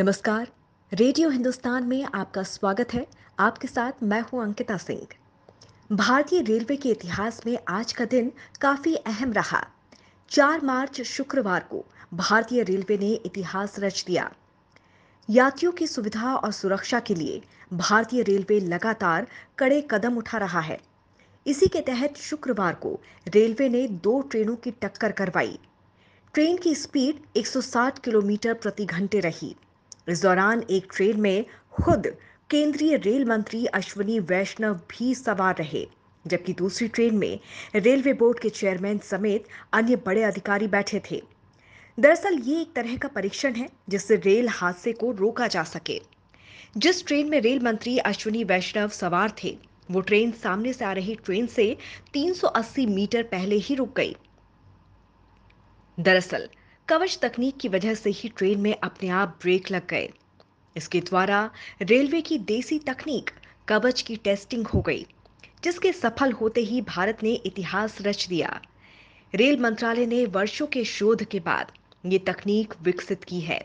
नमस्कार, रेडियो हिंदुस्तान में आपका स्वागत है। आपके साथ मैं हूं अंकिता सिंह। भारतीय रेलवे के इतिहास में आज का दिन काफ़ी अहम रहा। 4 मार्च शुक्रवार को भारतीय रेलवे ने इतिहास रच दिया। यात्रियों की सुविधा और सुरक्षा के लिए भारतीय रेलवे लगातार कड़े कदम उठा रहा है। इसी के तहत शुक्रवार को रेलवे ने 2 ट्रेनों की टक्कर करवाई। ट्रेन की स्पीड 160 किलोमीटर प्रति घंटे रही। इस दौरान एक ट्रेन में खुद केंद्रीय रेल मंत्री अश्विनी वैष्णव भी सवार रहे, जबकि दूसरी ट्रेन में रेलवे बोर्ड के चेयरमैन समेत अन्य बड़े अधिकारी बैठे थे। दरअसल ये एक तरह का परीक्षण है जिससे रेल हादसे को रोका जा सके। जिस ट्रेन में रेल मंत्री अश्विनी वैष्णव सवार थे, वो ट्रेन सामने से आ रही ट्रेन से 380 मीटर पहले ही रुक गई। दरअसल कवच तकनीक की वजह से ही ट्रेन में अपने आप ब्रेक लग गए। इसके द्वारा रेलवे की देसी तकनीक कवच की टेस्टिंग हो गई, जिसके सफल होते ही भारत ने इतिहास रच दिया। रेल मंत्रालय ने वर्षों के शोध के बाद ये तकनीक विकसित की है।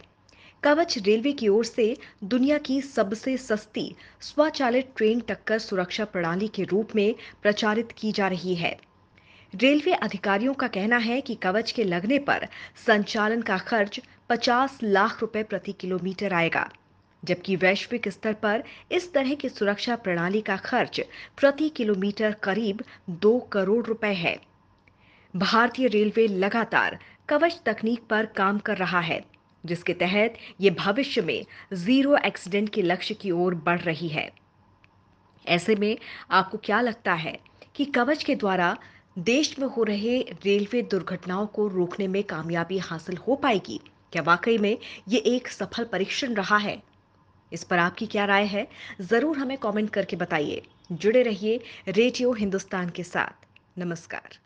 कवच रेलवे की ओर से दुनिया की सबसे सस्ती स्वचालित ट्रेन टक्कर सुरक्षा प्रणाली के रूप में प्रचारित की जा रही है। रेलवे अधिकारियों का कहना है कि कवच के लगने पर संचालन का खर्च 50 लाख रुपए प्रति किलोमीटर आएगा, जबकि वैश्विक स्तर पर इस तरह की सुरक्षा प्रणाली का खर्च प्रति किलोमीटर करीब 2 करोड़ रुपए है। भारतीय रेलवे लगातार कवच तकनीक पर काम कर रहा है, जिसके तहत ये भविष्य में 0 एक्सीडेंट के लक्ष्य की ओर बढ़ रही है। ऐसे में आपको क्या लगता है कि कवच के द्वारा देश में हो रहे रेलवे दुर्घटनाओं को रोकने में कामयाबी हासिल हो पाएगी? क्या वाकई में ये एक सफल परीक्षण रहा है? इस पर आपकी क्या राय है, ज़रूर हमें कमेंट करके बताइए। जुड़े रहिए रेडियो हिंदुस्तान के साथ। नमस्कार।